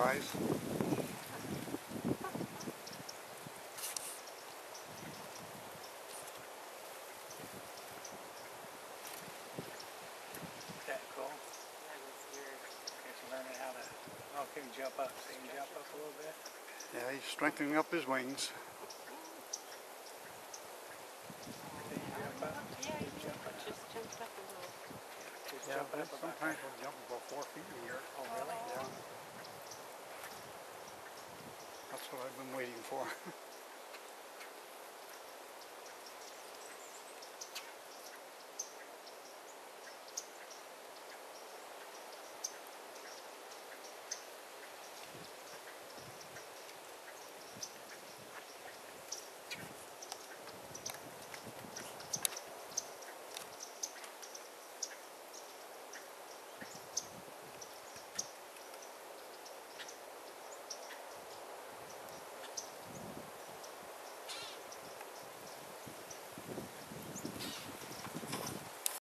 size. Jump up, so you can jump up a little bit. Yeah, he's strengthening up his wings. Jump up. Yeah, he just jumped up a little. Yeah, just jump up. Sometimes he'll jump about 4 feet in the air. Oh, really? Yeah. That's what I've been waiting for.